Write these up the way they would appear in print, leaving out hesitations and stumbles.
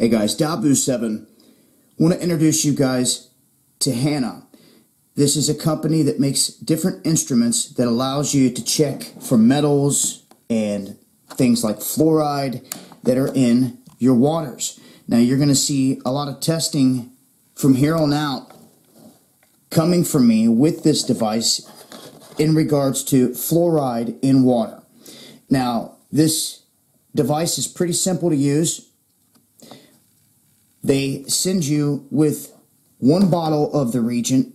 Hey guys, Dahboo7. I want to introduce you guys to Hannah. This is a company that makes different instruments that allows you to check for metals and things like fluoride that are in your waters. Now you're going to see a lot of testing from here on out coming from me with this device in regards to fluoride in water. Now this device is pretty simple to use. They send you with one bottle of the reagent,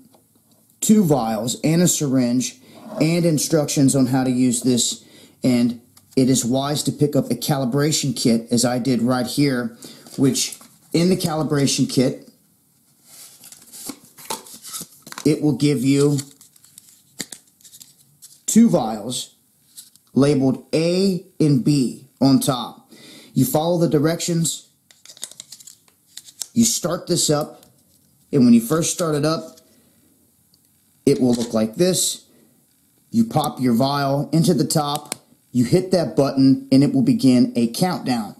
2 vials, and a syringe, and instructions on how to use this. And it is wise to pick up a calibration kit, as I did right here, which in the calibration kit, it will give you 2 vials labeled A and B on top. You follow the directions. You start this up, and when you first start it up, it will look like this. You pop your vial into the top, you hit that button, and it will begin a countdown.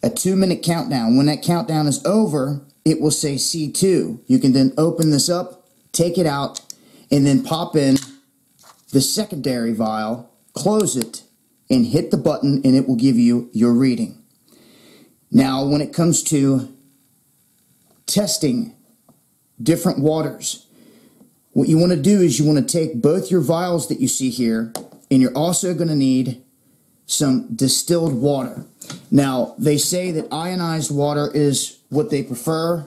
A 2-minute countdown. When that countdown is over, it will say C2. You can then open this up, take it out, and then pop in the secondary vial, close it, and hit the button, and it will give you your reading. Now, when it comes to testing different waters, what you want to do is you want to take both your vials that you see here, and you're also going to need some distilled water. Now, they say that ionized water is what they prefer,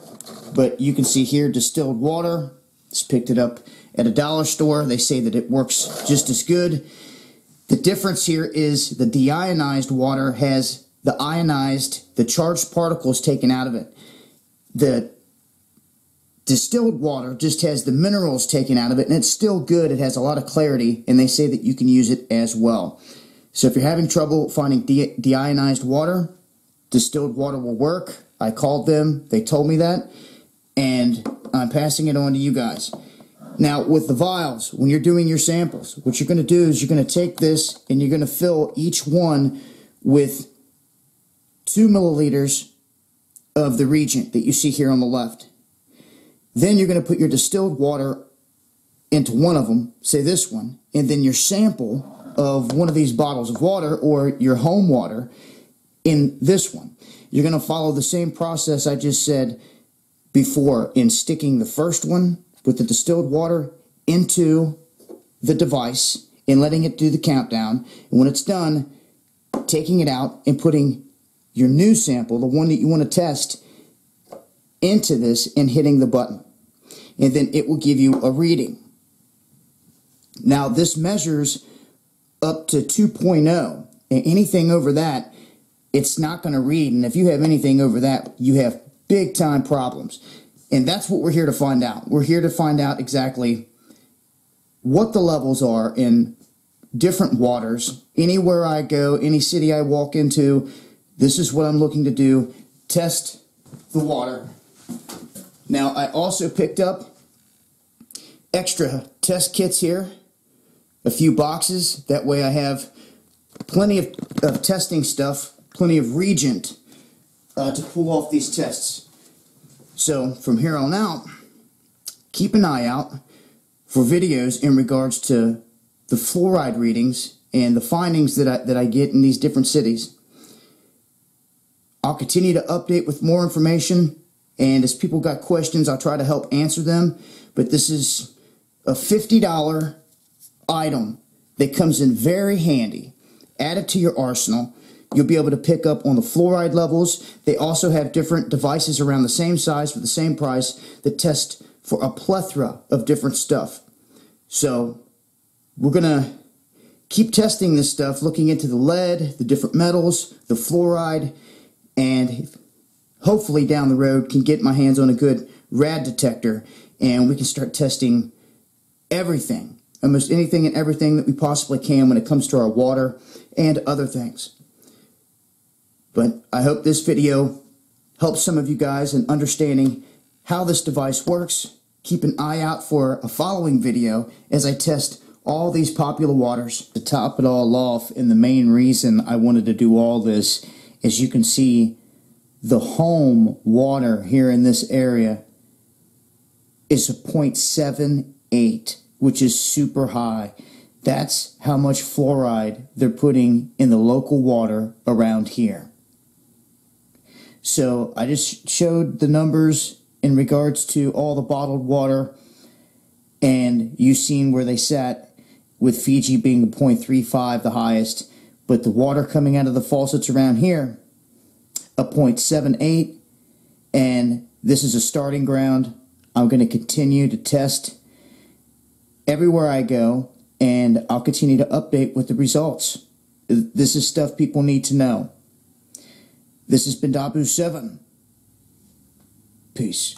but you can see here distilled water. Just picked it up at a dollar store. They say that it works just as good. The difference here is the deionized water has the charged particles taken out of it. The distilled water just has the minerals taken out of it, and it's still good. It has a lot of clarity, and they say that you can use it as well. So if you're having trouble finding deionized water, distilled water will work. I called them. They told me that, and I'm passing it on to you guys. Now, with the vials, when you're doing your samples, what you're going to do is you're going to take this, and you're going to fill each one with 2 milliliters of the reagent that you see here on the left. Then you're going to put your distilled water into one of them, say this one, and then your sample of one of these bottles of water or your home water in this one. You're going to follow the same process I just said before in sticking the first one with the distilled water into the device and letting it do the countdown. And when it's done, taking it out and putting your new sample, the one that you want to test, into this and hitting the button. And then it will give you a reading. Now, this measures up to 2.0. And anything over that, it's not going to read. And if you have anything over that, you have big time problems. And that's what we're here to find out. We're here to find out exactly what the levels are in different waters. Anywhere I go, any city I walk into, this is what I'm looking to do, test the water. Now, I also picked up extra test kits here, a few boxes. That way I have plenty of testing stuff, plenty of reagent to pull off these tests. So from here on out, keep an eye out for videos in regards to the fluoride readings and the findings that I get in these different cities. I'll continue to update with more information, and as people got questions, I'll try to help answer them. But this is a $50 item that comes in very handy. Add it to your arsenal. You'll be able to pick up on the fluoride levels. They also have different devices around the same size for the same price that test for a plethora of different stuff. So we're going to keep testing this stuff, looking into the lead, the different metals, the fluoride, and hopefully down the road can get my hands on a good rad detector, and we can start testing everything, almost anything and everything that we possibly can when it comes to our water and other things. But I hope this video helps some of you guys in understanding how this device works. Keep an eye out for a following video as I test all these popular waters. To top it all off, and the main reason I wanted to do all this, as you can see, the home water here in this area is a 0.78, which is super high. That's how much fluoride they're putting in the local water around here. So I just showed the numbers in regards to all the bottled water, and you've seen where they sat, with Fiji being 0.35 the highest, but the water coming out of the faucets around here, a 0.78, and this is a starting ground. I'm going to continue to test everywhere I go, and I'll continue to update with the results. This is stuff people need to know. This has been Dahboo7. Peace.